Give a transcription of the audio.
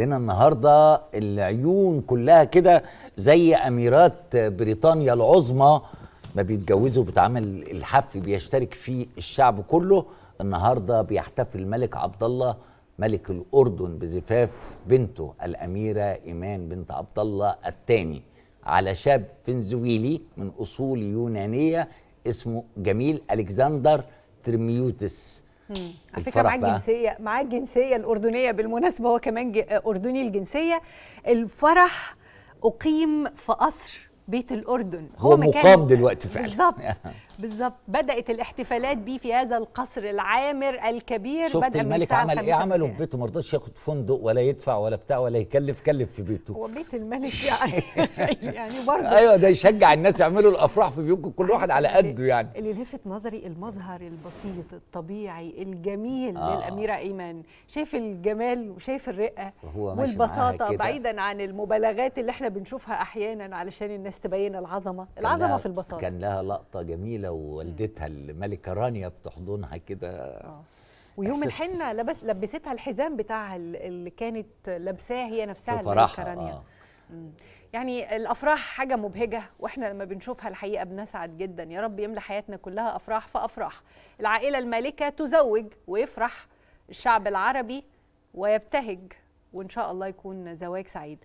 عندنا النهارده العيون كلها كده زي اميرات بريطانيا العظمى، ما بيتجوزوا بتعمل الحفل بيشترك فيه الشعب كله. النهارده بيحتفل الملك عبد الله ملك الاردن بزفاف بنته الاميره ايمان بنت عبد الله الثاني على شاب فينزويلي من اصول يونانيه اسمه جميل الكسندر ترميوتس. على فكرة معاه الجنسية الأردنية بالمناسبة، هو كمان أردني الجنسية. الفرح أقيم في قصر بيت الأردن، هو مقام دلوقتي فعلا. بالظبط بالظبط، بدأت الاحتفالات بيه في هذا القصر العامر الكبير. شفت الملك عمل ايه؟ عمله في بيته، ما رضاش ياخد فندق ولا يدفع ولا بتاع ولا يكلف، كلف في بيته. هو بيت الملك يعني يعني برضه ايوه، ده يشجع الناس يعملوا الافراح في بيوتكم، كل واحد على قده. يعني اللي لفت نظري المظهر البسيط الطبيعي الجميل للأميرة ايمان، شايف الجمال وشايف الرقة والبساطة، بعيدا عن المبالغات اللي احنا بنشوفها احيانا علشان الناس تبين العظمة في البساطة. كان لها لقطة جميلة ووالدتها الملكه رانيا بتحضنها كده، ويوم الحنه لبستها الحزام بتاعها اللي كانت لابساه هي نفسها الملكه رانيا. يعني الافراح حاجه مبهجه، واحنا لما بنشوفها الحقيقه بنسعد جدا. يا رب يملى حياتنا كلها افراح فافراح. العائله المالكه تزوج ويفرح الشعب العربي ويبتهج، وان شاء الله يكون زواج سعيد.